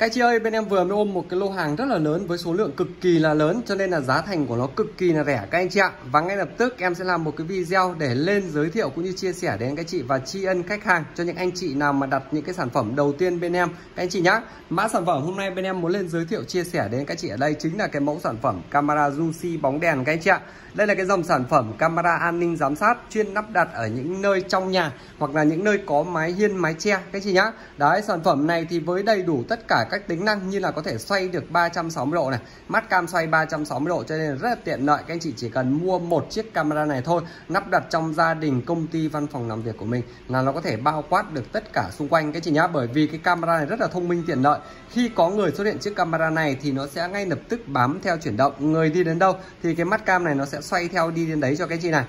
Các anh chị ơi, bên em vừa mới ôm một cái lô hàng rất là lớn với số lượng cực kỳ là lớn, cho nên là giá thành của nó cực kỳ là rẻ các anh chị ạ. Và ngay lập tức em sẽ làm một cái video để lên giới thiệu cũng như chia sẻ đến các chị và tri ân khách hàng cho những anh chị nào mà đặt những cái sản phẩm đầu tiên bên em các anh chị nhá. Mã sản phẩm hôm nay bên em muốn lên giới thiệu chia sẻ đến các chị ở đây chính là cái mẫu sản phẩm camera Yoosee bóng đèn các anh chị ạ. Đây là cái dòng sản phẩm camera an ninh giám sát chuyên lắp đặt ở những nơi trong nhà hoặc là những nơi có mái hiên, mái che các anh chị nhá. Đấy, sản phẩm này thì với đầy đủ tất cả các tính năng như là có thể xoay được 360 độ này, mắt cam xoay 360 độ, cho nên rất là tiện lợi. Các anh chị chỉ cần mua một chiếc camera này thôi, lắp đặt trong gia đình, công ty, văn phòng làm việc của mình là nó có thể bao quát được tất cả xung quanh các anh chị nhá. Bởi vì cái camera này rất là thông minh tiện lợi, khi có người xuất hiện chiếc camera này thì nó sẽ ngay lập tức bám theo chuyển động, người đi đến đâu thì cái mắt cam này nó sẽ xoay theo đi đến đấy cho các anh chị này.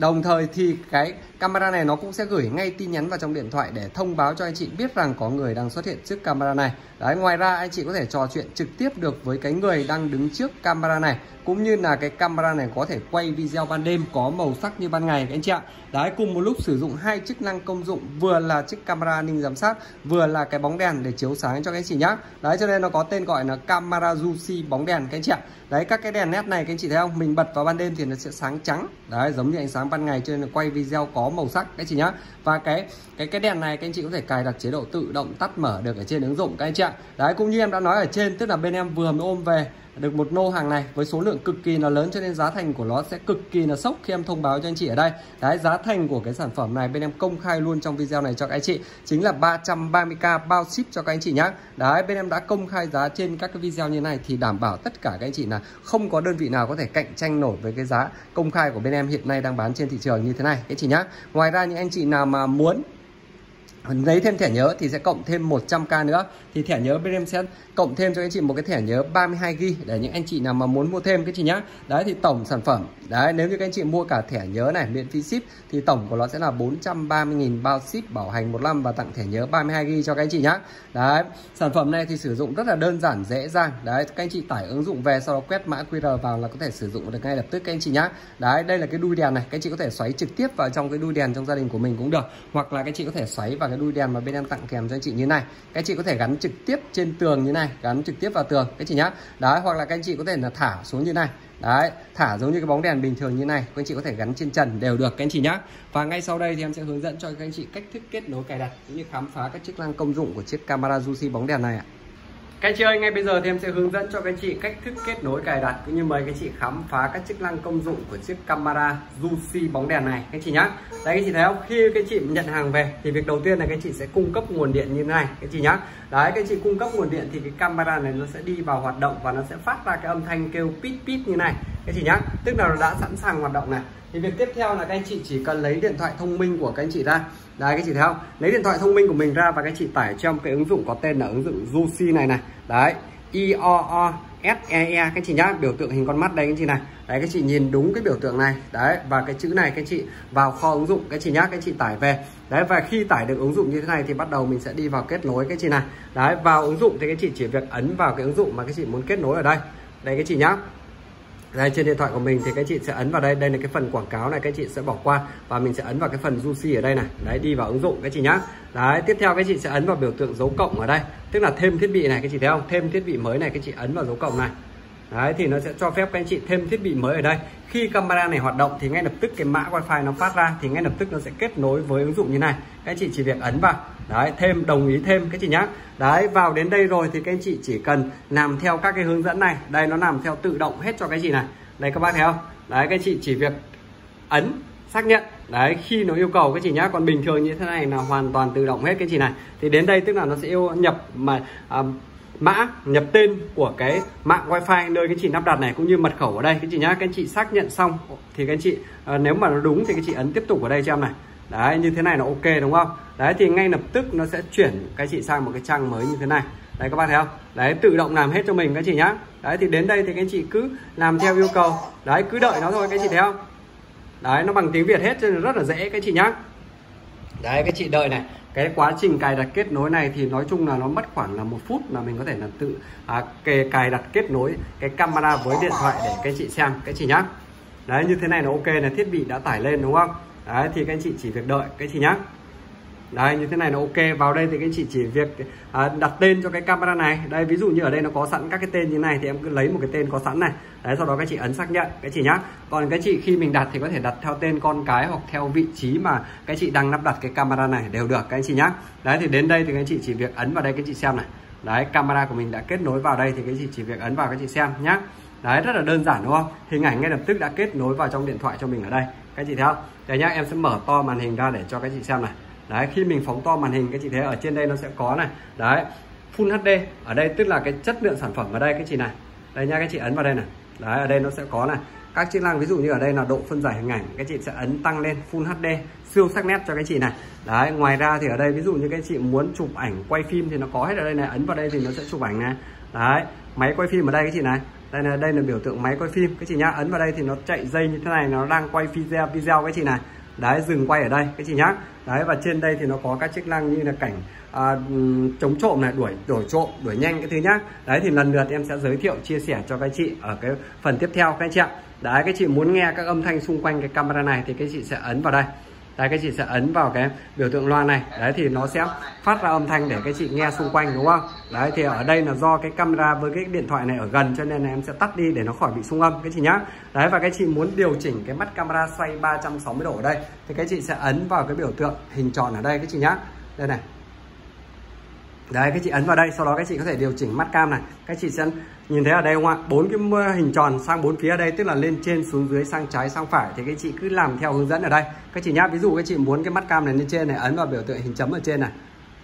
Đồng thời thì cái camera này nó cũng sẽ gửi ngay tin nhắn vào trong điện thoại để thông báo cho anh chị biết rằng có người đang xuất hiện trước camera này. Đấy, ngoài ra anh chị có thể trò chuyện trực tiếp được với cái người đang đứng trước camera này, cũng như là cái camera này có thể quay video ban đêm có màu sắc như ban ngày các anh chị ạ. Đấy, cùng một lúc sử dụng hai chức năng công dụng, vừa là chiếc camera an ninh giám sát, vừa là cái bóng đèn để chiếu sáng cho các anh chị nhá. Đấy, cho nên nó có tên gọi là camera Yoosee bóng đèn các anh chị ạ. Đấy, các cái đèn led này các anh chị thấy không, mình bật vào ban đêm thì nó sẽ sáng trắng, đấy giống như ánh sáng ban ngày, cho nên là quay video có màu sắc các anh chị nhá. Và cái đèn này các anh chị có thể cài đặt chế độ tự động tắt mở được ở trên ứng dụng các anh chị ạ. Đấy, cũng như em đã nói ở trên, tức là bên em vừa mới ôm về được một lô hàng này với số lượng cực kỳ là lớn, cho nên giá thành của nó sẽ cực kỳ là sốc khi em thông báo cho anh chị ở đây. Đấy, giá thành của cái sản phẩm này bên em công khai luôn trong video này cho các anh chị chính là 330k bao ship cho các anh chị nhá. Đấy, bên em đã công khai giá trên các cái video như này thì đảm bảo tất cả các anh chị là không có đơn vị nào có thể cạnh tranh nổi với cái giá công khai của bên em hiện nay đang bán trên thị trường như thế này các anh chị nhá. Ngoài ra những anh chị nào mà muốn lấy thêm thẻ nhớ thì sẽ cộng thêm 100k nữa, thì thẻ nhớ bên em sẽ cộng thêm cho anh chị một cái thẻ nhớ 32GB để những anh chị nào mà muốn mua thêm cái chị nhá. Đấy, thì tổng sản phẩm đấy, nếu như các anh chị mua cả thẻ nhớ này miễn phí ship thì tổng của nó sẽ là 430.000 bao ship, bảo hành 1 năm và tặng thẻ nhớ 32GB cho các anh chị nhá. Đấy, sản phẩm này thì sử dụng rất là đơn giản dễ dàng. Đấy, các anh chị tải ứng dụng về sau đó quét mã QR vào là có thể sử dụng được ngay lập tức các anh chị nhá. Đấy, đây là cái đuôi đèn này, các anh chị có thể xoáy trực tiếp vào trong cái đuôi đèn trong gia đình của mình cũng được, hoặc là các anh chị có thể xoáy vào cái đuôi đèn mà bên em tặng kèm cho anh chị như này. Các anh chị có thể gắn trực tiếp trên tường như này, gắn trực tiếp vào tường các anh chị nhá. Đấy, hoặc là các anh chị có thể là thả xuống như này. Đấy, thả giống như cái bóng đèn bình thường như này, các anh chị có thể gắn trên trần đều được các anh chị nhá. Và ngay sau đây thì em sẽ hướng dẫn cho các anh chị cách thức kết nối, cài đặt cũng như khám phá các chức năng công dụng của chiếc camera Yoosee bóng đèn này ạ. Các anh chị ơi, ngay bây giờ thì em sẽ hướng dẫn cho các anh chị cách thức kết nối, cài đặt cũng như mời các anh chị khám phá các chức năng công dụng của chiếc camera Yoosee bóng đèn này các anh chị nhá. Đấy, các anh chị thấy không, khi các anh chị nhận hàng về thì việc đầu tiên là các anh chị sẽ cung cấp nguồn điện như thế này các anh chị nhá. Đấy, các anh chị cung cấp nguồn điện thì cái camera này nó sẽ đi vào hoạt động và nó sẽ phát ra cái âm thanh kêu pít pít như này các anh chị nhá, tức là nó đã sẵn sàng hoạt động này. Thì việc tiếp theo là các anh chị chỉ cần lấy điện thoại thông minh của các anh chị ra. Đấy, các anh chị thấy không, lấy điện thoại thông minh của mình ra và các anh chị tải cho em cái ứng dụng có tên là ứng dụng Yoosee này này. Đấy, IOOSEE các anh chị nhá, biểu tượng hình con mắt đây các anh chị này. Đấy, các anh chị nhìn đúng cái biểu tượng này. Đấy, và cái chữ này các anh chị vào kho ứng dụng các anh chị nhá, các anh chị tải về. Đấy, và khi tải được ứng dụng như thế này thì bắt đầu mình sẽ đi vào kết nối các anh chị này. Đấy, vào ứng dụng thì các anh chị chỉ việc ấn vào cái ứng dụng mà các anh chị muốn kết nối ở đây. Đây các anh chị nhá. Đây, trên điện thoại của mình thì các chị sẽ ấn vào đây, đây là cái phần quảng cáo này các chị sẽ bỏ qua và mình sẽ ấn vào cái phần Yoosee ở đây này. Đấy, đi vào ứng dụng các chị nhá. Đấy, tiếp theo các chị sẽ ấn vào biểu tượng dấu cộng ở đây, tức là thêm thiết bị này các chị thấy không, thêm thiết bị mới này các chị ấn vào dấu cộng này. Đấy, thì nó sẽ cho phép các anh chị thêm thiết bị mới ở đây. Khi camera này hoạt động thì ngay lập tức cái mã wifi nó phát ra thì ngay lập tức nó sẽ kết nối với ứng dụng như này. Các anh chị chỉ việc ấn vào. Đấy, thêm, đồng ý thêm các chị nhá. Đấy, vào đến đây rồi thì các anh chị chỉ cần làm theo các cái hướng dẫn này. Đây, nó làm theo tự động hết cho cái gì này. Đây các bác thấy không? Đấy, các anh chị chỉ việc ấn xác nhận. Đấy, khi nó yêu cầu các chị nhá, còn bình thường như thế này là hoàn toàn tự động hết cái chị này. Thì đến đây tức là nó sẽ nhập mà mã, nhập tên của cái mạng wifi nơi các chị lắp đặt này cũng như mật khẩu ở đây các chị nhá. Các anh chị xác nhận xong thì các anh chị nếu mà nó đúng thì các chị ấn tiếp tục ở đây cho em này. Đấy, như thế này là ok đúng không? Đấy, thì ngay lập tức nó sẽ chuyển các chị sang một cái trang mới như thế này. Đấy các bạn thấy không? Đấy, tự động làm hết cho mình các chị nhá. Đấy, thì đến đây thì các anh chị cứ làm theo yêu cầu. Đấy, cứ đợi nó thôi các chị thấy không? Đấy, nó bằng tiếng Việt hết cho nên rất là dễ các chị nhá. Đấy, các chị đợi này. Cái quá trình cài đặt kết nối này thì nói chung là nó mất khoảng là 1 phút là mình có thể là tự cài đặt kết nối cái camera với điện thoại để các chị xem các chị nhá. Đấy, như thế này là ok, là thiết bị đã tải lên đúng không? Đấy, thì các anh chị chỉ việc đợi các chị nhá. Đấy, như thế này là ok. Vào đây thì các chị chỉ việc đặt tên cho cái camera này. Đây, ví dụ như ở đây nó có sẵn các cái tên như thế này thì em cứ lấy một cái tên có sẵn này. Đấy, sau đó các chị ấn xác nhận các chị nhá. Còn các chị khi mình đặt thì có thể đặt theo tên con cái hoặc theo vị trí mà các chị đang lắp đặt cái camera này đều được các anh chị nhá. Đấy, thì đến đây thì các chị chỉ việc ấn vào đây các chị xem này. Đấy, camera của mình đã kết nối vào đây thì các chị chỉ việc ấn vào các chị xem nhá. Đấy, rất là đơn giản đúng không? Hình ảnh ngay lập tức đã kết nối vào trong điện thoại cho mình ở đây. Các chị thấy không? Đấy nhá, em sẽ mở to màn hình ra để cho các chị xem này. Đấy, khi mình phóng to màn hình các chị thấy ở trên đây nó sẽ có này. Đấy, Full HD. Ở đây tức là cái chất lượng sản phẩm ở đây các chị này. Đây nha, các chị ấn vào đây này. Đấy, ở đây nó sẽ có này các chức năng, ví dụ như ở đây là độ phân giải hình ảnh, các chị sẽ ấn tăng lên Full HD siêu sắc nét cho các chị này. Đấy, ngoài ra thì ở đây ví dụ như các chị muốn chụp ảnh quay phim thì nó có hết ở đây này, ấn vào đây thì nó sẽ chụp ảnh này. Đấy, máy quay phim ở đây các chị này. Đây là biểu tượng máy quay phim các chị nhá. Ấn vào đây thì nó chạy dây như thế này, nó đang quay video các chị này. Đấy, dừng quay ở đây các chị nhá. Đấy, và trên đây thì nó có các chức năng như là cảnh chống trộm này, đuổi trộm, đuổi nhanh cái thứ nhá. Đấy, thì lần lượt em sẽ giới thiệu chia sẻ cho các chị ở cái phần tiếp theo các anh chị ạ. Đấy, các chị muốn nghe các âm thanh xung quanh cái camera này thì các chị sẽ ấn vào đây. Đấy, các chị sẽ ấn vào cái biểu tượng loa này. Đấy, thì nó sẽ phát ra âm thanh để các chị nghe xung quanh đúng không? Đấy, thì ở đây là do cái camera với cái điện thoại này ở gần cho nên là em sẽ tắt đi để nó khỏi bị xung âm các chị nhá. Đấy, và các chị muốn điều chỉnh cái mắt camera xoay 360 độ ở đây thì các chị sẽ ấn vào cái biểu tượng hình tròn ở đây các chị nhá. Đây này. Đấy, các chị ấn vào đây, sau đó các chị có thể điều chỉnh mắt cam này. Các chị sẽ nhìn thấy ở đây không ạ? 4 cái hình tròn sang 4 phía ở đây, tức là lên trên xuống dưới sang trái sang phải thì các chị cứ làm theo hướng dẫn ở đây. Các chị nhá, ví dụ các chị muốn cái mắt cam này lên trên này, ấn vào biểu tượng hình chấm ở trên này.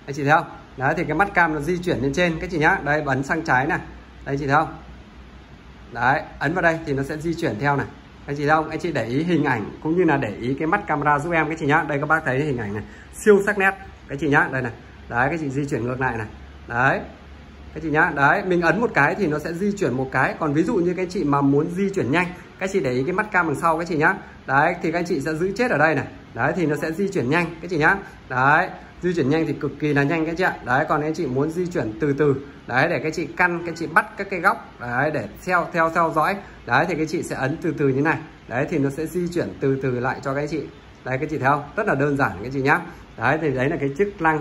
Các chị thấy không? Đấy, thì cái mắt cam nó di chuyển lên trên các chị nhá. Đây, bấm sang trái này. Đây chị thấy không? Đấy, ấn vào đây thì nó sẽ di chuyển theo này. Anh chị thấy không? Anh chị để ý hình ảnh cũng như là để ý cái mắt camera giúp em các chị nhá. Đây các bác thấy hình ảnh này, siêu sắc nét các chị nhá. Đây này. Đấy, các chị di chuyển ngược lại này. Đấy, các chị nhá. Đấy, mình ấn một cái thì nó sẽ di chuyển một cái. Còn ví dụ như các chị mà muốn di chuyển nhanh, các chị để ý cái mắt cam đằng sau các chị nhá. Đấy, thì các chị sẽ giữ chết ở đây này. Đấy, thì nó sẽ di chuyển nhanh các chị nhá. Đấy, di chuyển nhanh thì cực kỳ là nhanh các chị ạ. Đấy, còn anh chị muốn di chuyển từ từ, đấy, để các chị căn, các chị bắt các cái góc, đấy, để theo dõi. Đấy, thì các chị sẽ ấn từ từ như này. Đấy, thì nó sẽ di chuyển từ từ lại cho các chị. Đấy, các chị thấy không? Rất là đơn giản các chị nhá. Đấy, thì đấy là cái chức năng,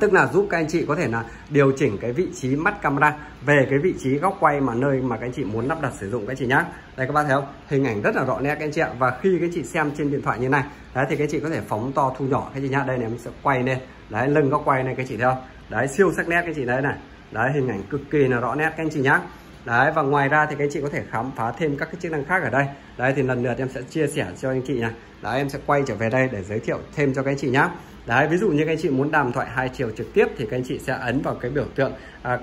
tức là giúp các anh chị có thể là điều chỉnh cái vị trí mắt camera về cái vị trí góc quay mà nơi mà các anh chị muốn lắp đặt sử dụng các chị nhá. Đây các bạn thấy không? Hình ảnh rất là rõ nét các anh chị ạ. Và khi các chị xem trên điện thoại như này, đấy thì các chị có thể phóng to thu nhỏ các chị nhá. Đây này, em sẽ quay lên. Đấy, lưng góc quay này các chị thấy không? Đấy, siêu sắc nét các chị đấy này. Đấy, hình ảnh cực kỳ là rõ nét các anh chị nhá. Đấy, và ngoài ra thì các anh chị có thể khám phá thêm các cái chức năng khác ở đây. Đấy, thì lần lượt em sẽ chia sẻ cho anh chị này. Đấy, em sẽ quay trở về đây để giới thiệu thêm cho các anh chị nhá. Đấy, ví dụ như các anh chị muốn đàm thoại hai chiều trực tiếp thì các anh chị sẽ ấn vào cái biểu tượng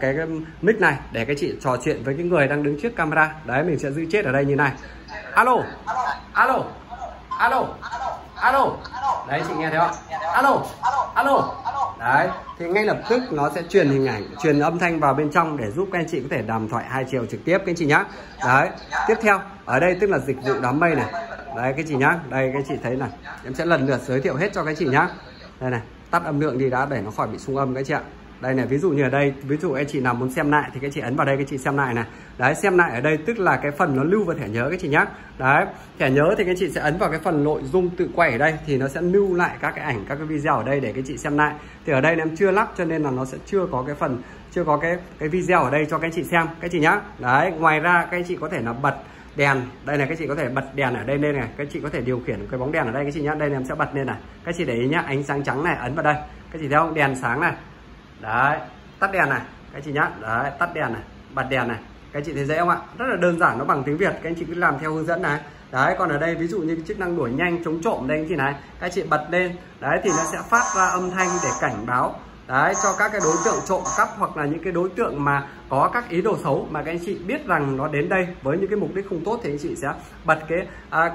cái mic này để các anh chị trò chuyện với cái người đang đứng trước camera. Đấy, mình sẽ giữ chết ở đây như này. Alo. Alo. Alo. Alo. Đấy, chị nghe thấy không? Alo. Alo. Đấy, thì ngay lập tức nó sẽ truyền hình ảnh, truyền âm thanh vào bên trong để giúp các anh chị có thể đàm thoại hai chiều trực tiếp các anh chị nhá. Đấy, tiếp theo ở đây tức là dịch vụ đám mây này. Đấy các chị nhá. Đây các chị thấy này, em sẽ lần lượt giới thiệu hết cho các anh chị nhá. Đây này, tắt âm lượng đi đã để nó khỏi bị xung âm các chị ạ. Đây này, ví dụ như ở đây, ví dụ anh chị nào muốn xem lại thì các chị ấn vào đây các chị xem lại này. Đấy, xem lại ở đây tức là cái phần nó lưu vào thẻ nhớ các chị nhá. Đấy, thẻ nhớ thì các chị sẽ ấn vào cái phần nội dung tự quay ở đây thì nó sẽ lưu lại các cái ảnh, các cái video ở đây để các chị xem lại. Thì ở đây em chưa lắp cho nên là nó sẽ chưa có cái phần, chưa có cái video ở đây cho các chị xem các chị nhá. Đấy, ngoài ra các chị có thể là bật đèn. Đây này, các chị có thể bật đèn ở đây lên này, các chị có thể điều khiển cái bóng đèn ở đây các chị nhá. Đây này, em sẽ bật lên này. Các chị để ý nhá, ánh sáng trắng này, ấn vào đây. Các chị thấy không? Đèn sáng này. Đấy, tắt đèn này các chị nhá. Đấy, tắt đèn này, bật đèn này. Các chị thấy dễ không ạ? Rất là đơn giản, nó bằng tiếng Việt, các anh chị cứ làm theo hướng dẫn này. Đấy, còn ở đây ví dụ như chức năng đuổi nhanh, chống trộm đây anh chị này, các chị bật lên. Đấy, thì nó sẽ phát ra âm thanh để cảnh báo. Đấy, cho các cái đối tượng trộm cắp hoặc là những cái đối tượng mà có các ý đồ xấu mà các anh chị biết rằng nó đến đây với những cái mục đích không tốt thì anh chị sẽ bật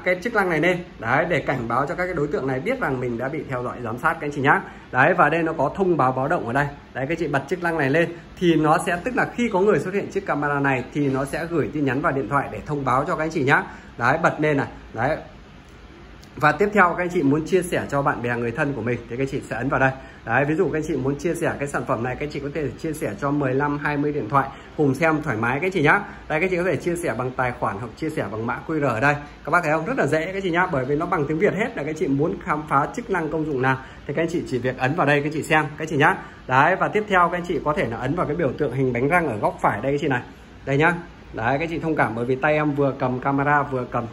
cái chức năng này lên. Đấy, để cảnh báo cho các cái đối tượng này biết rằng mình đã bị theo dõi giám sát các anh chị nhá. Đấy, và đây nó có thông báo báo động ở đây. Đấy, các chị bật chức năng này lên thì nó sẽ, tức là khi có người xuất hiện trước camera này thì nó sẽ gửi tin nhắn vào điện thoại để thông báo cho các anh chị nhá. Đấy, bật lên này. Đấy, Và tiếp theo các anh chị muốn chia sẻ cho bạn bè người thân của mình thì các anh chị sẽ ấn vào đây. Đấy, ví dụ các anh chị muốn chia sẻ cái sản phẩm này, các anh chị có thể chia sẻ cho 15-20 điện thoại cùng xem thoải mái các anh chị nhá. Đây, các anh chị có thể chia sẻ bằng tài khoản hoặc chia sẻ bằng mã QR ở đây. Các bác thấy không? Rất là dễ các anh chị nhá, bởi vì nó bằng tiếng Việt hết. Là các anh chị muốn khám phá chức năng công dụng nào thì các anh chị chỉ việc ấn vào đây các anh chị xem các anh chị nhá. Đấy, và tiếp theo các anh chị có thể là ấn vào cái biểu tượng hình bánh răng ở góc phải đây các anh chị này. Đây nhá. Đấy, các chị thông cảm bởi vì tay em vừa cầm camera vừa cầm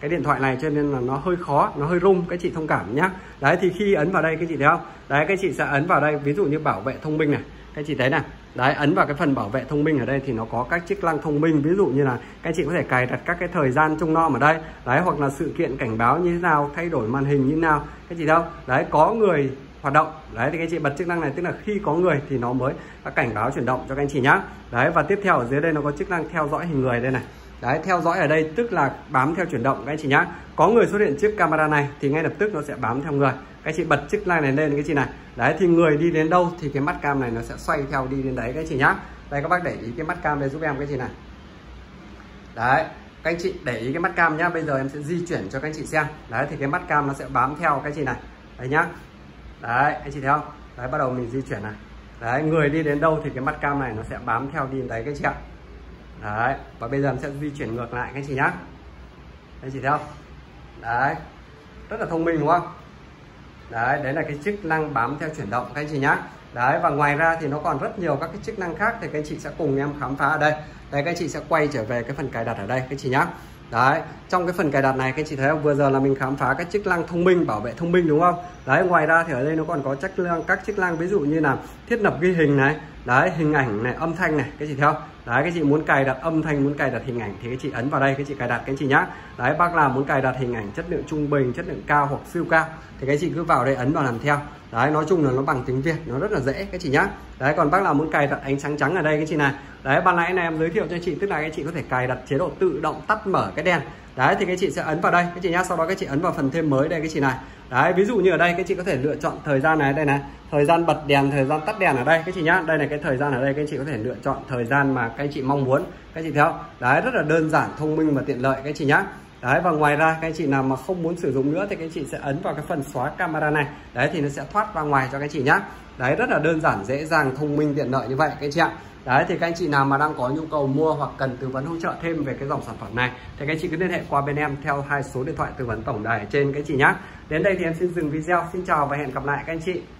cái điện thoại này cho nên là nó hơi khó, nó hơi rung, các chị thông cảm nhá. Đấy, thì khi ấn vào đây các chị thấy không? Đấy, các chị sẽ ấn vào đây, ví dụ như bảo vệ thông minh này, các chị thấy này. Đấy, ấn vào cái phần bảo vệ thông minh ở đây thì nó có các chức năng thông minh, ví dụ như là các chị có thể cài đặt các cái thời gian trông nom ở đây. Đấy, hoặc là sự kiện cảnh báo như thế nào, thay đổi màn hình như thế nào, các chị thấy không? Đấy, có người hoạt động. Đấy, thì các anh chị bật chức năng này, tức là khi có người thì nó mới cảnh báo chuyển động cho các anh chị nhá. Đấy, và tiếp theo ở dưới đây nó có chức năng theo dõi hình người đây này. Đấy, theo dõi ở đây tức là bám theo chuyển động các anh chị nhá. Có người xuất hiện trước camera này thì ngay lập tức nó sẽ bám theo người. Các anh chị bật chức năng này lên các chị này. Đấy, thì người đi đến đâu thì cái mắt cam này nó sẽ xoay theo đi đến đấy các anh chị nhá. Đây, các bác để ý cái mắt cam đây giúp em các chị này. Đấy, các anh chị để ý cái mắt cam nhá. Bây giờ em sẽ di chuyển cho các anh chị xem. Đấy, thì cái mắt cam nó sẽ bám theo các chị này. Đấy nhá. Đấy, anh chị thấy không? Đấy, bắt đầu mình di chuyển này. Đấy, người đi đến đâu thì cái mắt cam này nó sẽ bám theo đi đấy các chị ạ. Đấy, và bây giờ mình sẽ di chuyển ngược lại các chị nhá. Anh chị thấy không? Đấy, rất là thông minh đúng không? Đấy, đấy là cái chức năng bám theo chuyển động các anh chị nhá. Đấy, và ngoài ra thì nó còn rất nhiều các cái chức năng khác thì các anh chị sẽ cùng em khám phá ở đây. Đấy, các anh chị sẽ quay trở về cái phần cài đặt ở đây các anh chị nhá. Đấy, trong cái phần cài đặt này các anh chị thấy không? Vừa giờ là mình khám phá các chức năng thông minh, bảo vệ thông minh đúng không? Đấy, ngoài ra thì ở đây nó còn có các chức năng ví dụ như là thiết lập ghi hình này, đấy, hình ảnh này, âm thanh này, các anh chị thấy không? Đấy, các chị muốn cài đặt âm thanh, muốn cài đặt hình ảnh thì các chị ấn vào đây, các chị cài đặt các chị nhá. Đấy, bác làm muốn cài đặt hình ảnh chất lượng trung bình, chất lượng cao hoặc siêu cao thì các chị cứ vào đây ấn vào làm theo. Đấy, nói chung là nó bằng tiếng Việt, nó rất là dễ các chị nhá. Đấy, còn bác nào muốn cài đặt ánh sáng trắng ở đây các chị này. Đấy, ban nãy này em giới thiệu cho chị, tức là các chị có thể cài đặt chế độ tự động tắt mở cái đèn. Đấy, thì các chị sẽ ấn vào đây các chị nhá, sau đó các chị ấn vào phần thêm mới đây các chị này. Đấy, ví dụ như ở đây các chị có thể lựa chọn thời gian này, đây này, thời gian bật đèn, thời gian tắt đèn ở đây các chị nhá. Đây là cái thời gian ở đây, các chị có thể lựa chọn thời gian mà các anh chị mong muốn, các chị thấy không? Đấy, rất là đơn giản, thông minh và tiện lợi các anh chị nhá. Đấy, và ngoài ra các anh chị nào mà không muốn sử dụng nữa thì các anh chị sẽ ấn vào cái phần xóa camera này. Đấy, thì nó sẽ thoát ra ngoài cho các anh chị nhá. Đấy, rất là đơn giản, dễ dàng, thông minh, tiện lợi như vậy các anh chị ạ. Đấy, thì các anh chị nào mà đang có nhu cầu mua hoặc cần tư vấn hỗ trợ thêm về cái dòng sản phẩm này thì các anh chị cứ liên hệ qua bên em theo 2 số điện thoại tư vấn tổng đài ở trên các anh chị nhá. Đến đây thì em xin dừng video. Xin chào và hẹn gặp lại các anh chị.